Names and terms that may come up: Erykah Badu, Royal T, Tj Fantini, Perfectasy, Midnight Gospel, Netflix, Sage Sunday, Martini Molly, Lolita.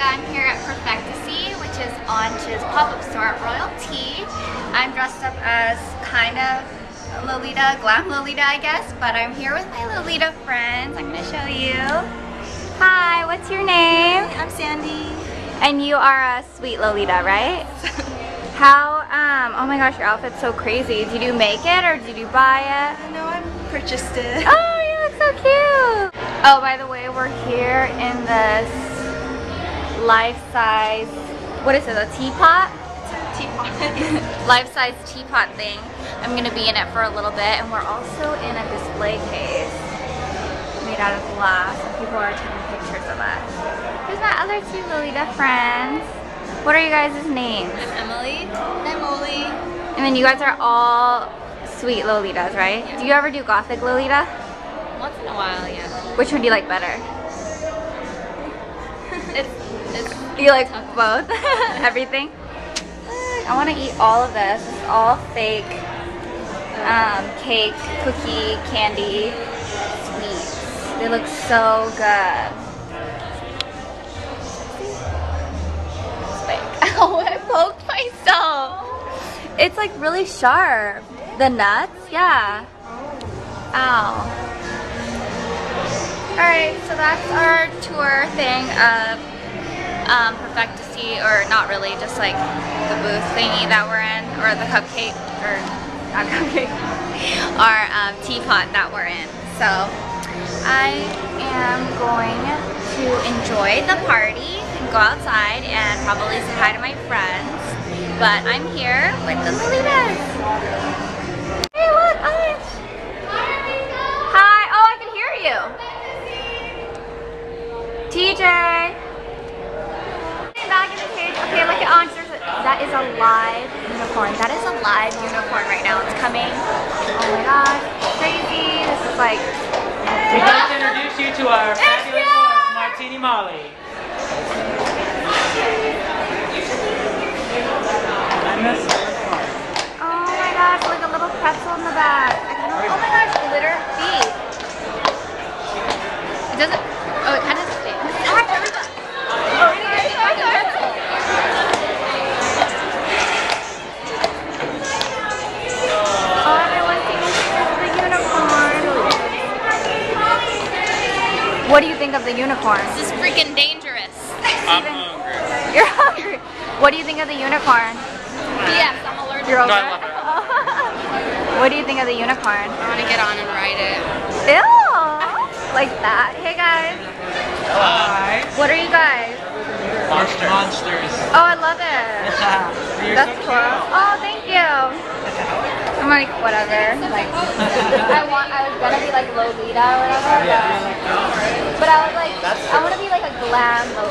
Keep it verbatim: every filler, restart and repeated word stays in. I'm here at Perfectasy, which is Anja's pop-up store at Royal T. I'm dressed up as kind of Lolita, glam Lolita, I guess, but I'm here with my Lolita friends. I'm gonna show you. Hi, what's your name? I'm Sandy. And you are a sweet Lolita, right? How, um, oh my gosh, your outfit's so crazy. Did you make it or did you buy it? No, I purchased it. Oh, you look so cute. Oh, by the way, we're here in this life-size, what is it, a teapot? It's a teapot. Life-size teapot thing. I'm gonna be in it for a little bit, and we're also in a display case made out of glass, and people are taking pictures of us. Here's my other two Lolita friends. What are you guys' names? I'm Emily. And I'm Molly. And then you guys are all sweet Lolitas, right? Yeah. Do you ever do gothic Lolita? Once in a while, yeah. Which one do you like better? it's It's you like both? Everything? I want to eat all of this. It's all fake um, cake, cookie, candy, sweets. They look so good. It's fake. Oh, I poked myself. It's like really sharp. The nuts? Yeah. Ow. Alright, so that's our tour thing of Um, Perfectasy, or not really, just like the booth thingy that we're in, or the cupcake, or not cupcake, our um, teapot that we're in. So I am going to enjoy the party and go outside and probably say hi to my friends. But I'm here with the Lolitas. Hey, look, Anj. Hi, Lisa. Hi. Oh, I can hear you. T J. Okay, look at Anj. There's a, that is a live unicorn. That is a live unicorn right now. It's coming. Oh my gosh, crazy. This is like... We'd like to introduce you to our fabulous host, Martini Molly. I miss her. Oh my gosh, like a little pretzel in the back. I kind of, oh my gosh, glitter feet. It doesn't... Oh, it kind of... What do you think of the unicorn? This is freaking dangerous. I'm hungry. You're hungry. What do you think of the unicorn? Yes, I'm allergic. You're over? No, I love it. What do you think of the unicorn? I want to get on and ride it. Ew! Like that. Hey guys. Hi. What are you guys? Monsters. Monsters. Oh, I love it. That's so cool. Oh, thank you. I'm like whatever. Like I want. I was gonna be like Lolita or whatever. Yeah. But I was like, I want to be like a glam